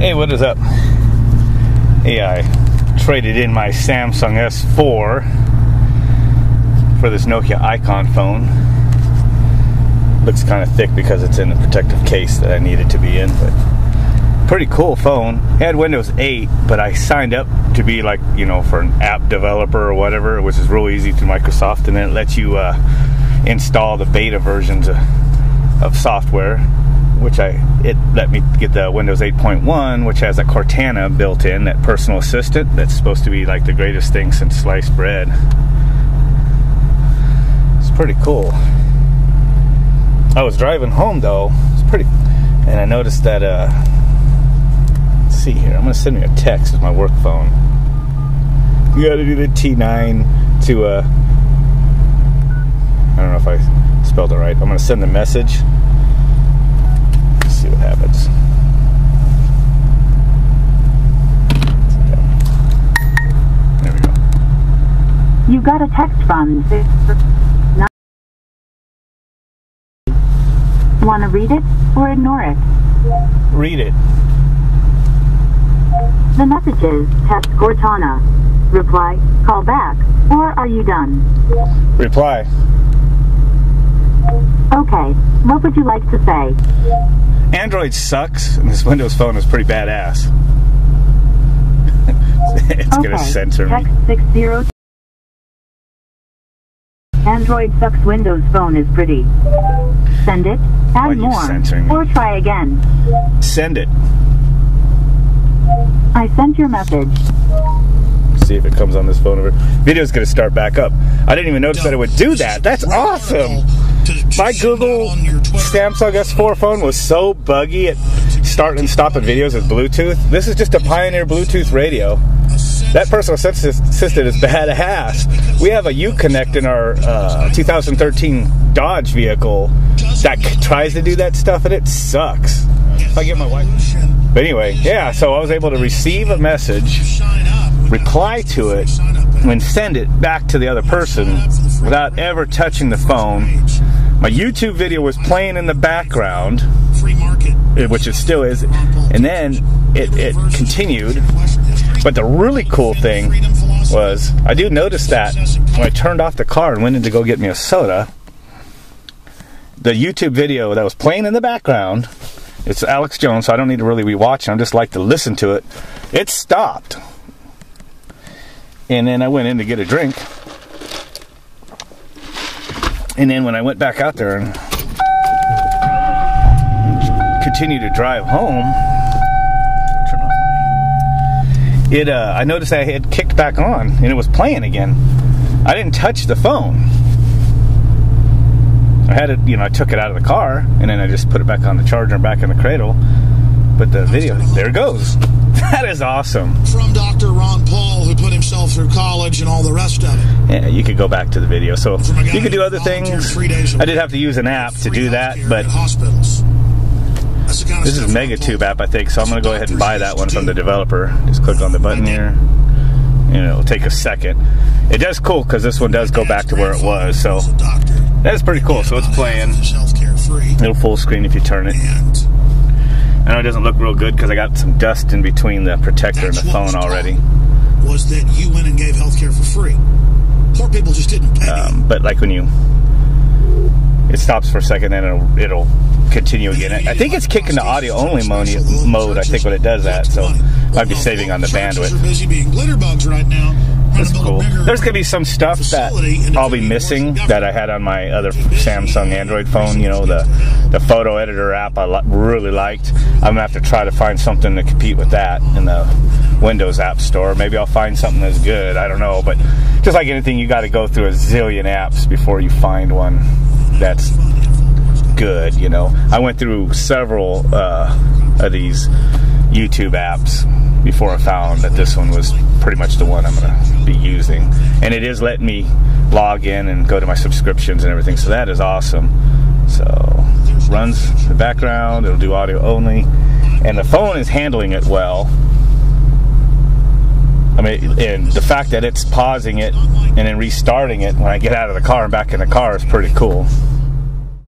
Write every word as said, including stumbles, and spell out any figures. Hey, what is up? Hey, I traded in my Samsung S four for this Nokia Icon phone. Looks kind of thick because it's in the protective case that I needed to be in, but pretty cool phone. It had Windows eight, but I signed up to be like, you know, for an app developer or whatever, which is real easy through Microsoft, and then it lets you uh, install the beta versions of, of software. Which I, it let me get the Windows eight point one, which has a Cortana built in, that personal assistant that's supposed to be like the greatest thing since sliced bread. It's pretty cool. I was driving home though, it's pretty, and I noticed that, uh, let's see here, I'm gonna send me a text with my work phone. You gotta do the T nine to, uh, I don't know if I spelled it right. I'm gonna send the message. See what happens. There we go. You got a text from this. Want to read it or ignore it? Read it. The message is text Cortana. Reply, call back, or are you done? Reply. Okay, what would you like to say? Android sucks, and this Windows phone is pretty badass. It's okay. Gonna censor me. Text six zero. Android sucks, Windows phone is pretty. Send it, add more, or try again. Send it. I sent your message. See if it comes on this phone. Over. Video's gonna start back up. I didn't even notice that it would do that. That's awesome. My Google Samsung S four phone was so buggy at start and stopping videos with Bluetooth. This is just a Pioneer Bluetooth radio. That personal assistant is badass. We have a U Connect in our uh, two thousand thirteen Dodge vehicle that tries to do that stuff, and it sucks. If I get my wife. But anyway, yeah, so I was able to receive a message, reply to it, and send it back to the other person without ever touching the phone. My YouTube video was playing in the background, which it still is, and then it, it continued. But the really cool thing was, I do notice that when I turned off the car and went in to go get me a soda, the YouTube video that was playing in the background, it's Alex Jones, so I don't need to really be watching, I just like to listen to it, it stopped. And then I went in to get a drink. And then when I went back out there and continued to drive home, it uh, I noticed that I had kicked back on and it was playing again. I didn't touch the phone. I had it, you know, I took it out of the car and then I just put it back on the charger and back in the cradle. But the video, there it goes. That is awesome. From Doctor Ron Paul, who put himself through college and all the rest of it. Yeah, you could go back to the video. So you could do other things. I did have to use an app to do that, but this is MegaTube app, I think. So I'm going to go ahead and buy that one from the developer. Just click on the button here. You know, it'll take a second. It does cool because this one does go back to where it was. So that's pretty cool. So it's playing. It'll full screen if you turn it. I know it doesn't look real good because I got some dust in between the protector and the phone already. Was that you went and gave healthcare for free? Poor people just didn't pay. Um, but like when you, it stops for a second, then it'll it'll continue again. I think it's kicking the audio only mode. I think when it does that, so might be saving on the bandwidth. That's cool. There's gonna be some stuff that I'll be missing that I had on my other Samsung Android phone. You know, the the photo editor app I li really liked. I'm gonna have to try to find something to compete with that in the Windows App Store. Maybe I'll find something that's good. I don't know, but just like anything, you got to go through a zillion apps before you find one that's good. You know, I went through several uh, of these YouTube apps before I found that this one was pretty much the one I'm gonna be using, and it is letting me log in and go to my subscriptions and everything, so that is awesome. So runs the background, it'll do audio only, and the phone is handling it well. I mean, and the fact that it's pausing it and then restarting it when I get out of the car and back in the car is pretty cool.